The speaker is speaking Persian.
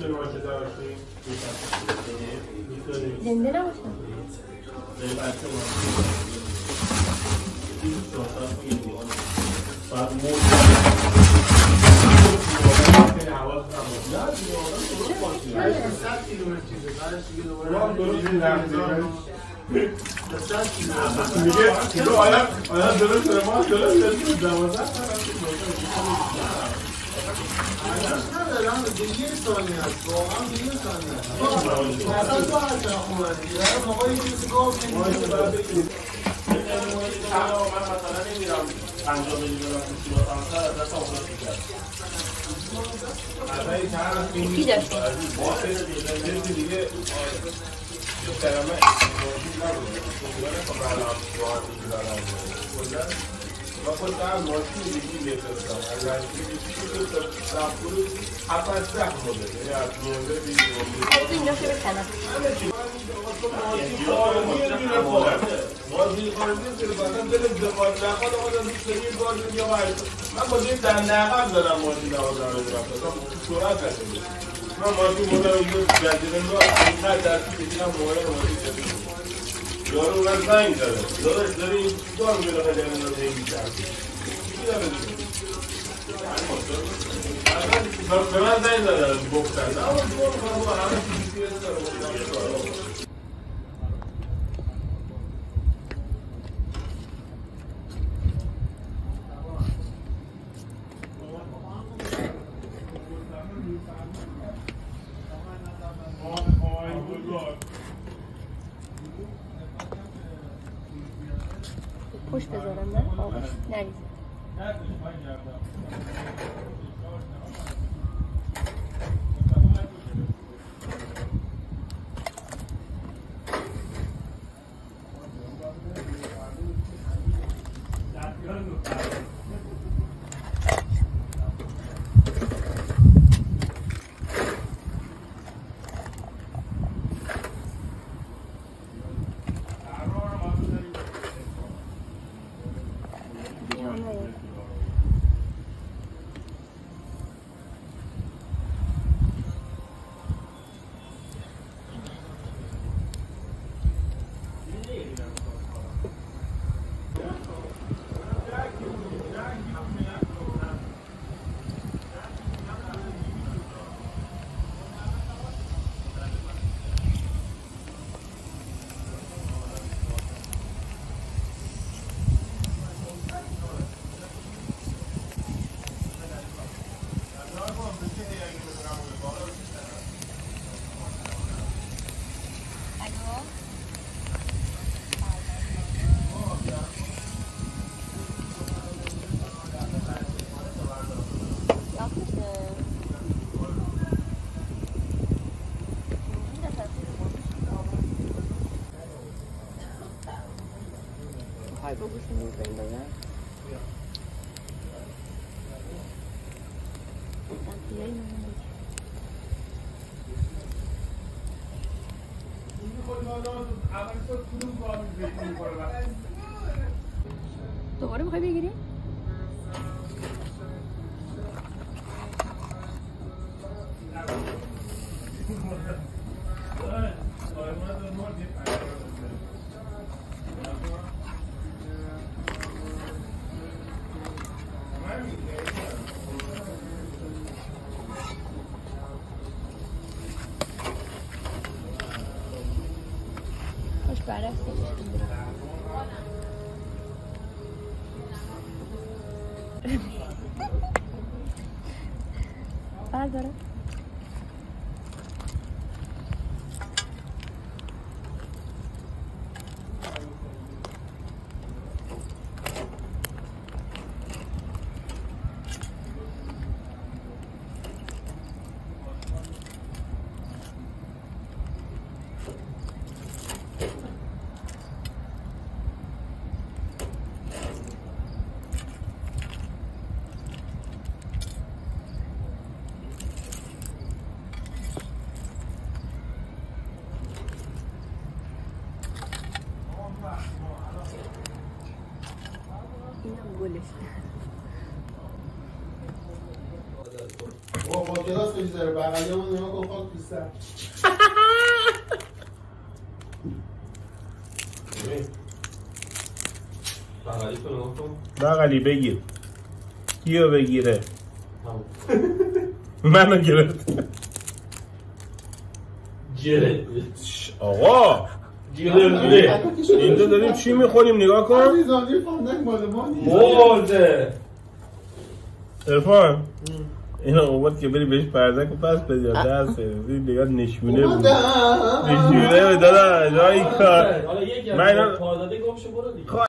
렌즈라고 خوش بذارم نه؟ آباش نریزم دوباره میخوای بگیری؟ Barbara. با گلاس بگذاره بقیه بود نما گفت خاک بیستم بقیه تو نما کن بقیه بگیر کیو بگیره منو گرفت جره آقا جره اینجا داریم چی میخوریم نگاه کن عزیزادی فاندک مال ما نیست عرفان این اومد که بری بهش پردک و پس بدی دست بدی نگاه نشونه بود نشونه دادا جایی کار من پاداده گم شو برو دیگه